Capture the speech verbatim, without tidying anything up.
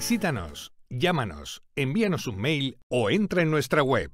Visítanos, llámanos, envíanos un mail o entra en nuestra web